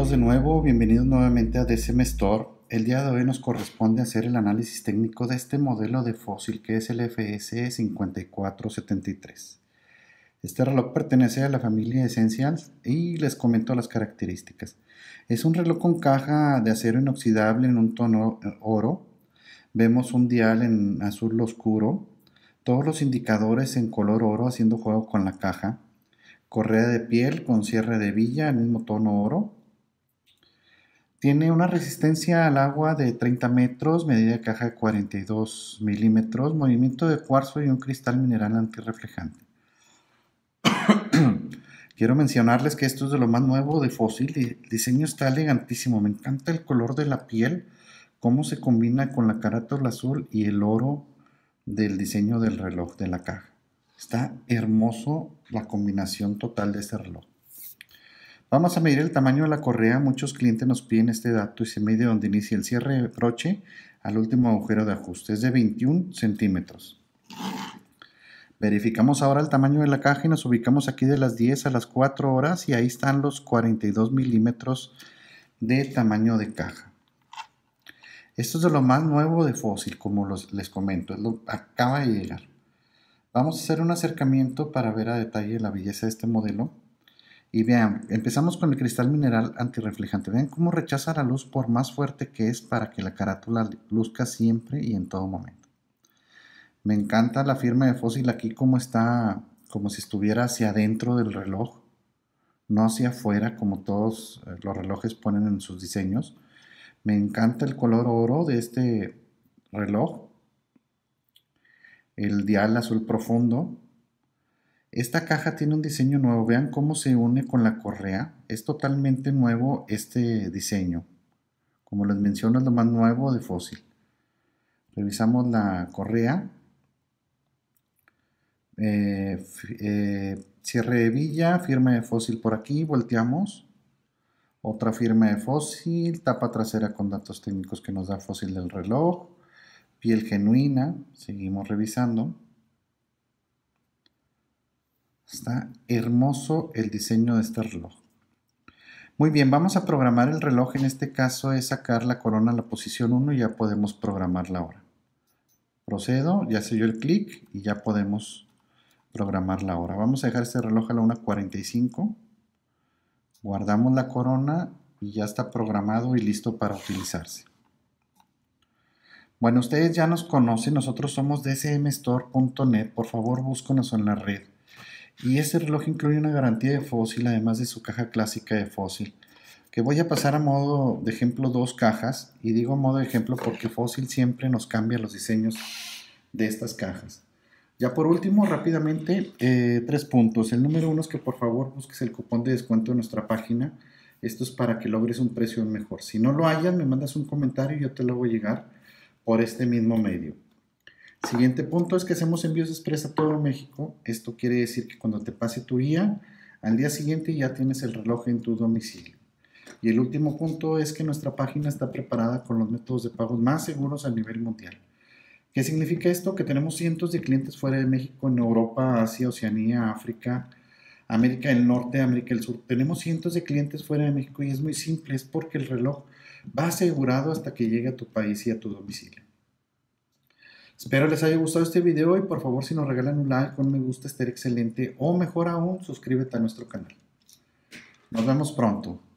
todos de nuevo, bienvenidos nuevamente a DCM Store. El día de hoy nos corresponde hacer el análisis técnico de este modelo de Fossil que es el FS5473. Este reloj pertenece a la familia Essentials y les comento las características. Es un reloj con caja de acero inoxidable en un tono oro. Vemos un dial en azul oscuro, todos los indicadores en color oro haciendo juego con la caja. Correa de piel con cierre de villa, el mismo tono oro. Tiene una resistencia al agua de 30 metros, medida de caja de 42 milímetros, movimiento de cuarzo y un cristal mineral antirreflejante. Quiero mencionarles que esto es de lo más nuevo de Fossil. El diseño está elegantísimo, me encanta el color de la piel, cómo se combina con la carátula azul y el oro del diseño del reloj de la caja. Está hermoso la combinación total de este reloj. Vamos a medir el tamaño de la correa. Muchos clientes nos piden este dato y se mide donde inicia el cierre de broche al último agujero de ajuste. Es de 21 centímetros. Verificamos ahora el tamaño de la caja y nos ubicamos aquí de las 10 a las 4 horas y ahí están los 42 milímetros de tamaño de caja. Esto es de lo más nuevo de Fossil, como les comento, acaba de llegar. Vamos a hacer un acercamiento para ver a detalle la belleza de este modelo. Y vean, empezamos con el cristal mineral antirreflejante. Vean cómo rechaza la luz por más fuerte que es para que la carátula luzca siempre y en todo momento. Me encanta la firma de Fossil aquí, como está, como si estuviera hacia adentro del reloj, no hacia afuera como todos los relojes ponen en sus diseños. Me encanta el color oro de este reloj. El dial azul profundo. Esta caja tiene un diseño nuevo. Vean cómo se une con la correa. Es totalmente nuevo este diseño. Como les menciono, es lo más nuevo de Fossil. Revisamos la correa. Cierre de villa, firma de Fossil por aquí. Volteamos. Otra firma de Fossil. Tapa trasera con datos técnicos que nos da Fossil del reloj. Piel genuina, seguimos revisando. Está hermoso el diseño de este reloj. Muy bien, vamos a programar el reloj. En este caso es sacar la corona a la posición 1 y ya podemos programar la hora. Procedo, ya se dio el clic y ya podemos programar la hora. Vamos a dejar este reloj a la 1:45. Guardamos la corona y ya está programado y listo para utilizarse. Bueno, ustedes ya nos conocen, nosotros somos dcmstore.net, por favor búscanos en la red. Y este reloj incluye una garantía de Fossil, además de su caja clásica de Fossil, que voy a pasar a modo de ejemplo dos cajas, y digo modo de ejemplo porque Fossil siempre nos cambia los diseños de estas cajas. Ya por último, rápidamente, tres puntos. El número uno es que por favor busques el cupón de descuento en nuestra página. Esto es para que logres un precio mejor. Si no lo hayas, me mandas un comentario y yo te lo voy a llegar por este mismo medio. Siguiente punto es que hacemos envíos express a todo México. Esto quiere decir que cuando te pase tu guía, al día siguiente ya tienes el reloj en tu domicilio. Y el último punto es que nuestra página está preparada con los métodos de pago más seguros a nivel mundial. ¿Qué significa esto? Que tenemos cientos de clientes fuera de México, en Europa, Asia, Oceanía, África, América del Norte, América del Sur. Tenemos cientos de clientes fuera de México y es muy simple, es porque el reloj va asegurado hasta que llegue a tu país y a tu domicilio. Espero les haya gustado este video y por favor, si nos regalan un like, un me gusta, estará excelente, o mejor aún, suscríbete a nuestro canal. Nos vemos pronto.